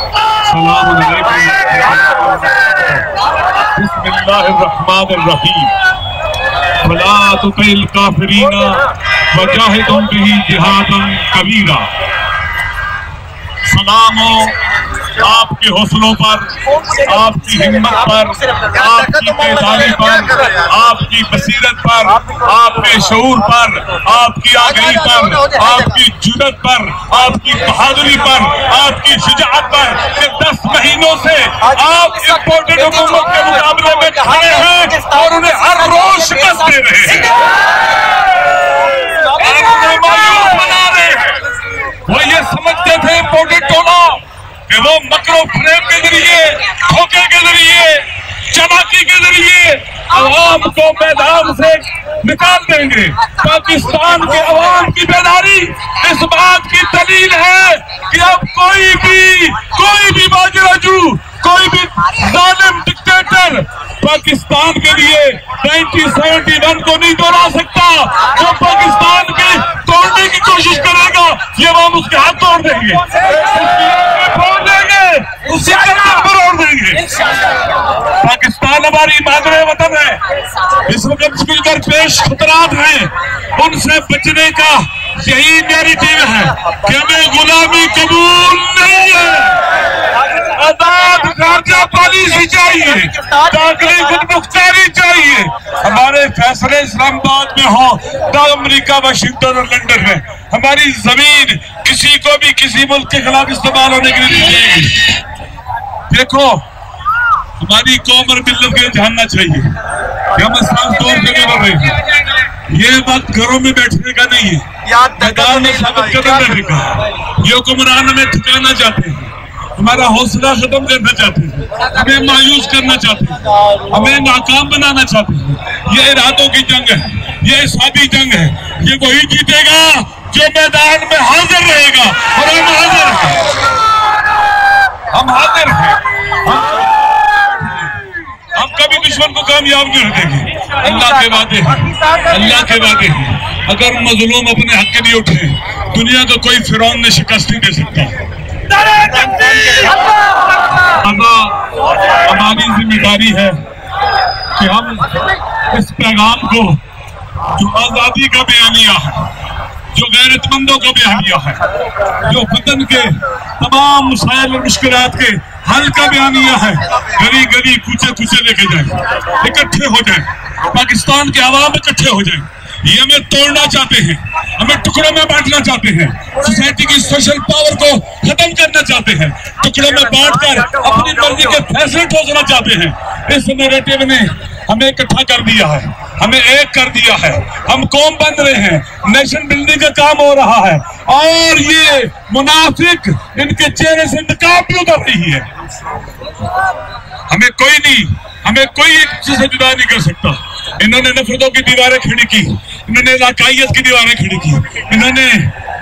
السلام عليكم. بسم الله الرحمن الرحيم. فلا تطع الكافرين وجاهدهم به جهادا كبيرا. سلام آپ کے حوصلوں پر، آپ کی ہمت پر، آپ کی بیداری پر، آپ کی بصیرت پر، آپ کے شعور پر، آپ کی آگاہی پر، آپ کی جرأت پر، آپ کی بہادری پر، آپ کی شجاعت پر کہ 10 مہینوں سے آپ امپورٹڈ حکومت کے مقابلے میں کھڑے ہیں اور انہیں ہر روز شکست دے رہے ہیں. آپ انہیں مایوس بنا رہے ہیں. وہ یہ سمجھتے تھے امپورٹڈ ٹولا کہ وہ مکرو فریم کے ذریعے، دھوکے کے ذریعے، چالاکی کے ذریعے عوام کو میدان سے نکال دیں گے. پاکستان کے عوام کی بیداری اس بات کی دلیل ہے کہ اب کوئی بھی باجرجو، کوئی بھی ظالم ڈکٹیٹر پاکستان کے لیے 1971 کو نہیں دوہرا سکتا. جو پاکستان کے توڑنے کی کوشش کرے گا یہ عوام اس کے ہاتھ توڑ دیں گے، اسی کا نمبر اور دیں گے. پاکستان ہماری مادر وطن ہے. اس وقت مشکل کر پیش خطرات ہیں، ان سے بچنے کا یہی میری ٹیم ہے کہ ہمیں غلامی قبول نہیں ہے. آزاد خارجہ پالیسی چاہیے، داخلی خود مختاری چاہیے. ہمارے فیصلے اسلام آباد میں ہوں، نہ امریکہ، واشنگٹن اور لندن میں. ہماری زمین کسی کو بھی کسی ملک کے خلاف استعمال ہونے کے لیے نہیں دی. دیکھو ہماری قوم اور ملت کو جاننا چاہیے کہ ہم اسلام طور پہ نہیں بول رہے ہیں. یہ بات گھروں میں بیٹھنے کا نہیں ہے، میدان میں ثابت قدم رہنے کا. یہ حکمران ہمیں تھکانا چاہتے ہیں، ہمارا حوصلہ ختم کرنا چاہتے ہیں، ہمیں مایوس کرنا چاہتے ہیں، ہمیں ناکام بنانا چاہتے ہیں. یہ ارادوں کی جنگ ہے، یہ حسابی جنگ ہے. یہ وہی جیتے گا جو میدان میں حاضر رہے گا، اور ہم حاضر ہیں. ہم کبھی دشمن کو کامیاب نہیں رکھیں گے. اللہ کے وعدے ہیں. اگر مظلوم اپنے حق کے لیے اٹھے دنیا کا کوئی فرعون نے شکست نہیں دے سکتا. ہماری ذمہ داری ہے کہ ہم اس پیغام کو جو آزادی کا بیانیہ ہے، جو غیرت مندوں کا بیانیہ ہے، جو وطن کے تمام مسائل اور مشکلات کے حل کا بیانیہ ہے، گلی گلی کوچے کوچے لے کے جائیں، اکٹھے ہو جائیں، پاکستان کے عوام اکٹھے ہو جائیں. یہ ہمیں توڑنا چاہتے ہیں، ہمیں ٹکڑوں میں بانٹنا چاہتے ہیں، سوسائٹی کی سوشل پاور کو ختم کرنا چاہتے ہیں، ٹکڑوں میں بانٹ کر اپنی مرضی کے فیصلے ٹھوسنا چاہتے ہیں. اس نیریٹو نے ہمیں اکٹھا کر دیا ہے، ہمیں ایک کر دیا ہے. ہم قوم بن رہے ہیں، نیشن بلڈنگ کا کام ہو رہا ہے، اور یہ منافق ان کے چہرے سے نقاب بھی اتر رہی ہے. ہمیں کوئی ایک چیز سے جدا نہیں کر سکتا. انہوں نے نفرتوں کی دیواریں کھڑی کی، انہوں نے علاقائیت کی دیواریں کھڑی کی، انہوں نے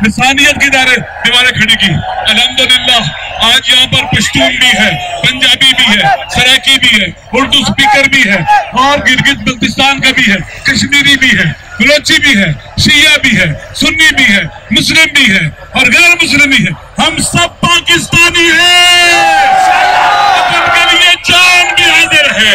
لسانیت کی دیواریں کھڑی کی. الحمدللہ آج یہاں پر پشتون بھی ہے، پنجابی بھی ہے، سرائکی بھی ہے، اردو سپیکر بھی ہے، اور گلگت بلتستان کا بھی ہے، کشمیری بھی ہے، بلوچی بھی ہے، شیعہ بھی ہے، سنی بھی ہے، مسلم بھی ہے اور غیر مسلم بھی ہے. ہم سب پاکستانی ہیں، وطن کے لیے جان بھی حاضر ہے.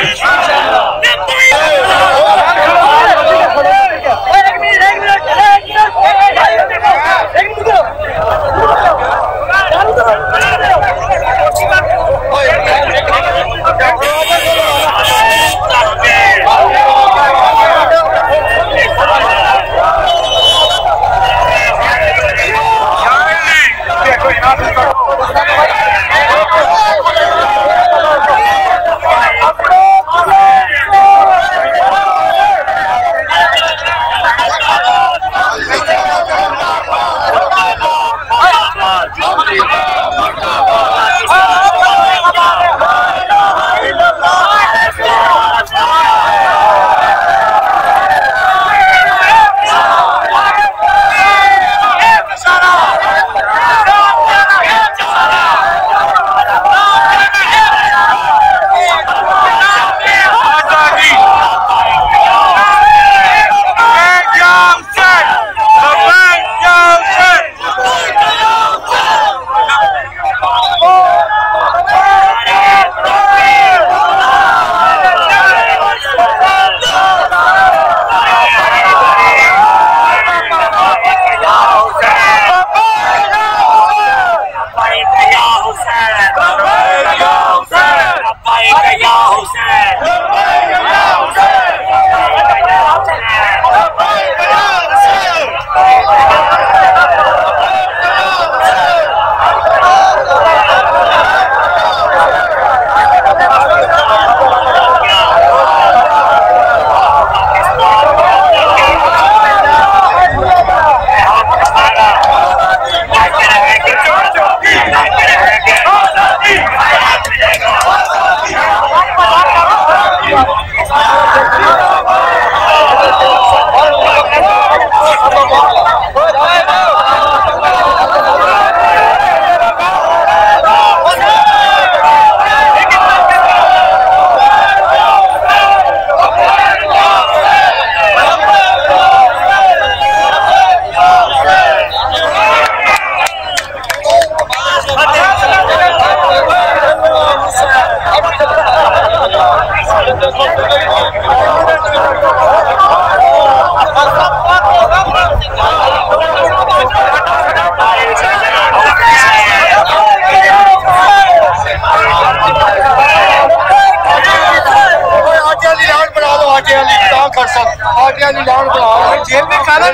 जेल में खाना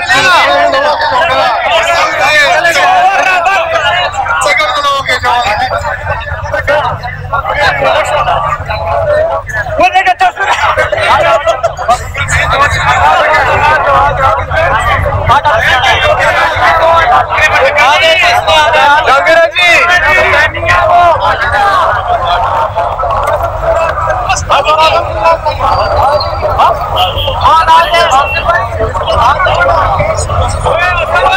मिलेगा।